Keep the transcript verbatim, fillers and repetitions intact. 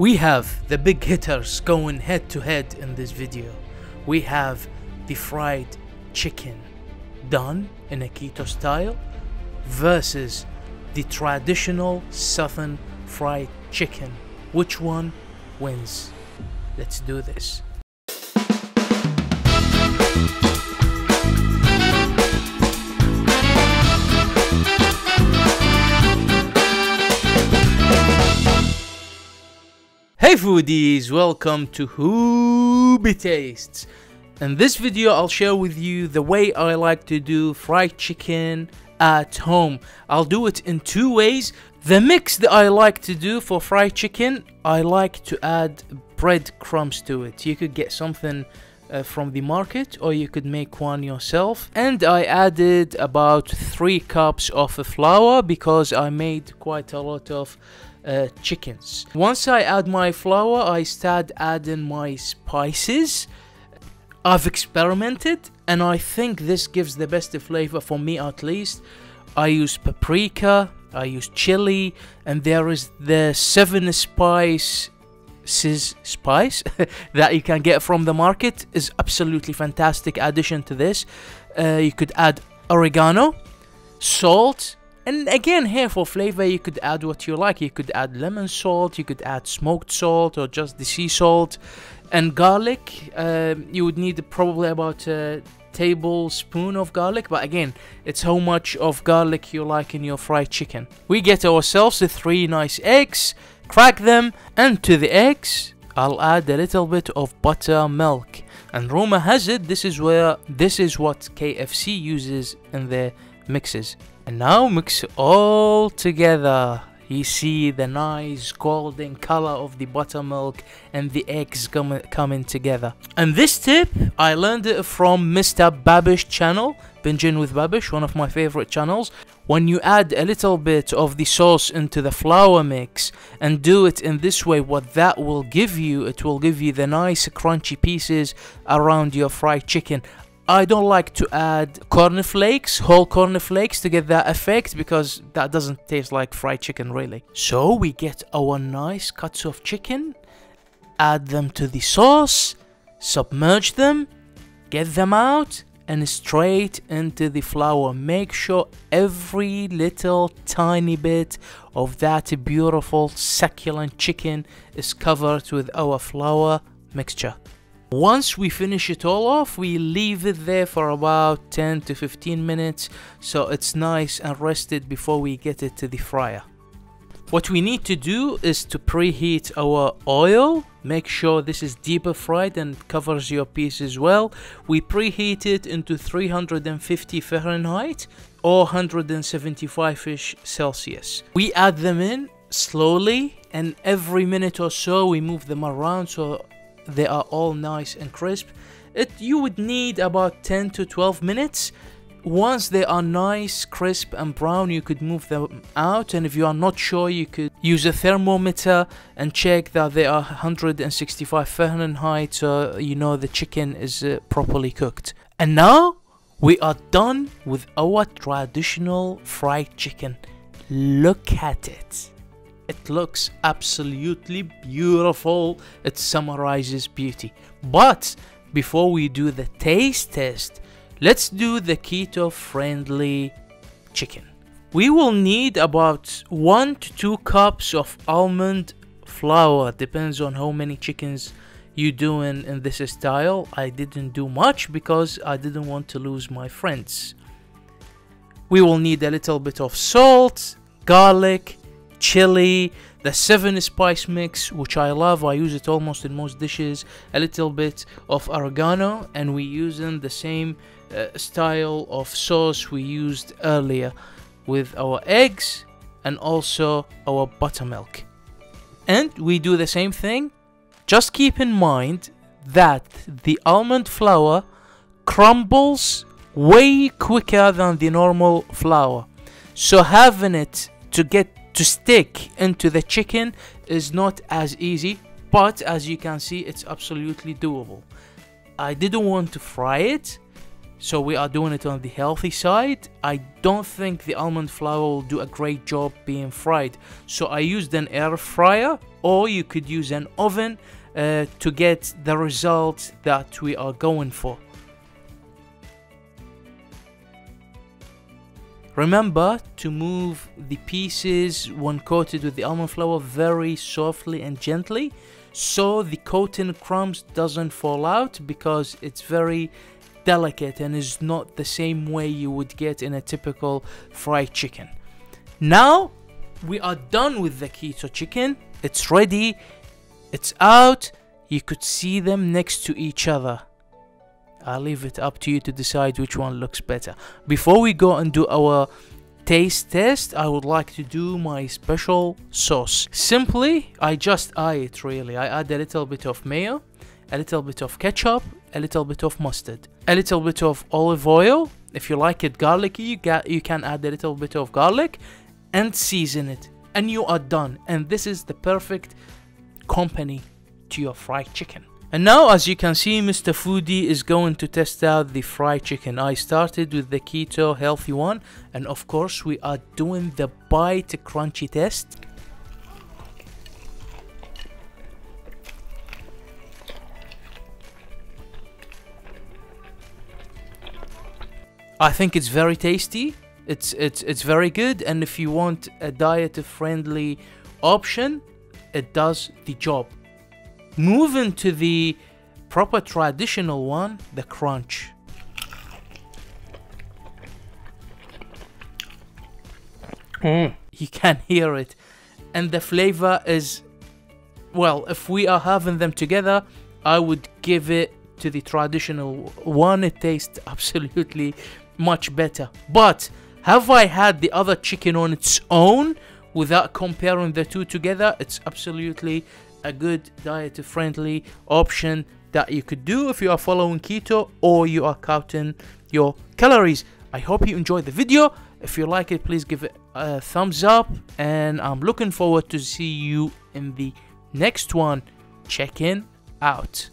We have the big hitters going head to head in this video. We have the fried chicken done in a keto style versus the traditional southern fried chicken. Which one wins? Let's do this. Hey foodies, welcome to HoobieTastes. In this video I'll share with you the way I like to do fried chicken at home. I'll do it in two ways. The mix that I like to do for fried chicken, I like to add breadcrumbs to it. You could get something uh, from the market or you could make one yourself. And I added about three cups of flour because I made quite a lot of Uh, chickens. Once I add my flour, I start adding my spices. I've experimented and I think this gives the best flavor for me, at least. I use paprika, I use chili, and there is the seven spices spice that you can get from the market. Is absolutely fantastic addition to this. Uh, you could add oregano, salt. And again, here for flavor, you could add what you like. You could add lemon salt, you could add smoked salt, or just the sea salt. And garlic, uh, you would need probably about a tablespoon of garlic. But again, it's how much of garlic you like in your fried chicken. We get ourselves the three nice eggs, crack them, and to the eggs, I'll add a little bit of buttermilk. And rumor has it, this is where this is what K F C uses in their mixes. And now mix it all together. You see the nice golden color of the buttermilk and the eggs com coming together. And this tip, I learned it from Mister Babish channel, Binging with Babish, one of my favorite channels. When you add a little bit of the sauce into the flour mix and do it in this way, what that will give you, it will give you the nice crunchy pieces around your fried chicken. I don't like to add cornflakes, whole cornflakes, to get that effect because that doesn't taste like fried chicken really. So we get our nice cuts of chicken, add them to the sauce, submerge them, get them out, and straight into the flour. Make sure every little tiny bit of that beautiful succulent chicken is covered with our flour mixture. Once we finish it all off, we leave it there for about ten to fifteen minutes so it's nice and rested before we get it to the fryer. What we need to do is to preheat our oil. Make sure this is deeper fried and covers your pieces well. We preheat it into three hundred fifty Fahrenheit or one hundred seventy-five-ish Celsius. We add them in slowly, and every minute or so we move them around so they are all nice and crisp. It you would need about ten to twelve minutes. Once they are nice, crisp and brown, you could move them out, and if you are not sure, you could use a thermometer and check that they are one hundred sixty-five Fahrenheit so you know the chicken is uh, properly cooked. And now we are done with our traditional fried chicken. Look at it. It looks absolutely beautiful. It summarizes beauty. But before we do the taste test, let's do the keto friendly chicken. We will need about one to two cups of almond flour. Depends on how many chickens you doing in this style. I didn't do much because I didn't want to lose my friends. We will need a little bit of salt, garlic, chili, the seven spice mix, which I love. I use it almost in most dishes. A little bit of oregano, and we using the same uh, style of sauce we used earlier with our eggs and also our buttermilk. And we do the same thing. Just keep in mind that the almond flour crumbles way quicker than the normal flour, so having it to get to stick into the chicken is not as easy, but as you can see, it's absolutely doable. I didn't want to fry it, so we are doing it on the healthy side. I don't think the almond flour will do a great job being fried, so I used an air fryer or you could use an oven uh, to get the results that we are going for. Remember to move the pieces when coated with the almond flour very softly and gently, so the coating crumbs doesn't fall out, because it's very delicate and is not the same way you would get in a typical fried chicken. Now we are done with the keto chicken. It's ready, it's out. You could see them next to each other. I'll leave it up to you to decide which one looks better. Before we go and do our taste test, I would like to do my special sauce. Simply, I just eye it really. I add a little bit of mayo, a little bit of ketchup, a little bit of mustard, a little bit of olive oil. If you like it garlicky, you, get, you can add a little bit of garlic and season it. And you are done. And this is the perfect company to your fried chicken. And now, as you can see, Mister Foodie is going to test out the fried chicken. I started with the keto healthy one, and of course we are doing the bite crunchy test. I think it's very tasty. It's it's it's very good, and if you want a diet-friendly option, it does the job. Moving to the proper traditional one, the crunch. Mm. You can hear it. And the flavor is, well, if we are having them together, I would give it to the traditional one. It tastes absolutely much better. But have I had the other chicken on its own without comparing the two together? It's absolutely a good diet friendly option that you could do if you are following keto or you are counting your calories. I hope you enjoyed the video. If you like it, please give it a thumbs up, and I'm looking forward to see you in the next one. Check in out.